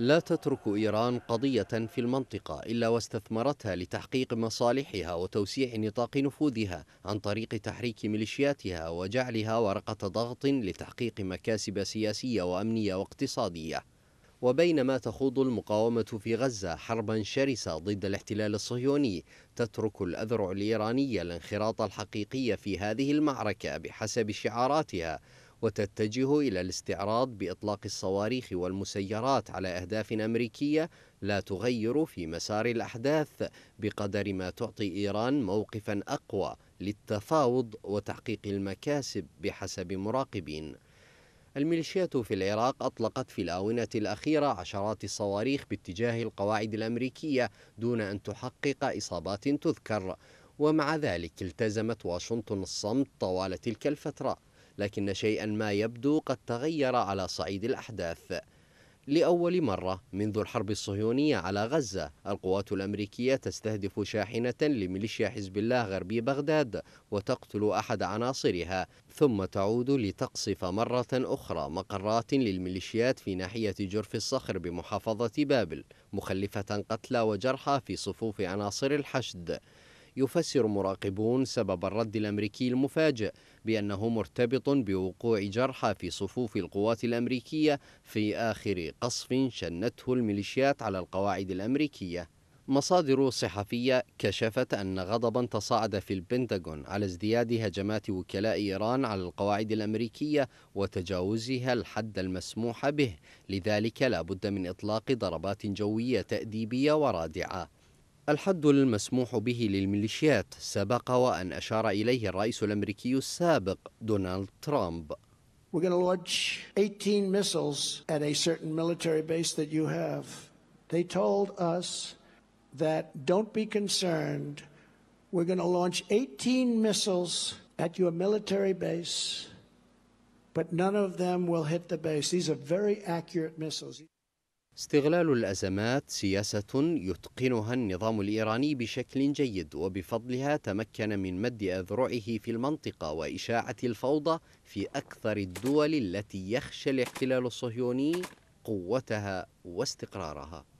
لا تترك إيران قضية في المنطقة إلا واستثمرتها لتحقيق مصالحها وتوسيع نطاق نفوذها عن طريق تحريك ميليشياتها وجعلها ورقة ضغط لتحقيق مكاسب سياسية وأمنية واقتصادية. وبينما تخوض المقاومة في غزة حربا شرسة ضد الاحتلال الصهيوني، تترك الأذرع الإيرانية الانخراط الحقيقي في هذه المعركة بحسب شعاراتها، وتتجه إلى الاستعراض بإطلاق الصواريخ والمسيرات على أهداف أمريكية لا تغير في مسار الأحداث بقدر ما تعطي إيران موقفا أقوى للتفاوض وتحقيق المكاسب بحسب مراقبين. الميليشيات في العراق أطلقت في الآونة الأخيرة عشرات الصواريخ باتجاه القواعد الأمريكية دون أن تحقق إصابات تذكر، ومع ذلك التزمت واشنطن الصمت طوال تلك الفترة، لكن شيئا ما يبدو قد تغير على صعيد الأحداث. لأول مرة منذ الحرب الصهيونية على غزة، القوات الأمريكية تستهدف شاحنة لميليشيا حزب الله غربي بغداد وتقتل أحد عناصرها، ثم تعود لتقصف مرة أخرى مقرات للميليشيات في ناحية جرف الصخر بمحافظة بابل، مخلفة قتلى وجرحى في صفوف عناصر الحشد. يفسر مراقبون سبب الرد الأمريكي المفاجئ بأنه مرتبط بوقوع جرحى في صفوف القوات الأمريكية في آخر قصف شنته الميليشيات على القواعد الأمريكية. مصادر صحفية كشفت أن غضبا تصاعد في البنتاغون على ازدياد هجمات وكلاء إيران على القواعد الأمريكية وتجاوزها الحد المسموح به، لذلك لا بد من إطلاق ضربات جوية تأديبية ورادعة. الحد المسموح به للميليشيات سبق وأن أشار إليه الرئيس الأمريكي السابق دونالد ترامب. We're going to launch 18 missiles at a certain military base that you have. They told us that don't be concerned. We're going to launch 18 missiles at your military base, but none of them will hit the base. These are very accurate missiles. استغلال الأزمات سياسة يتقنها النظام الإيراني بشكل جيد، وبفضلها تمكن من مد أذرعه في المنطقة وإشاعة الفوضى في أكثر الدول التي يخشى الاحتلال الصهيوني قوتها واستقرارها.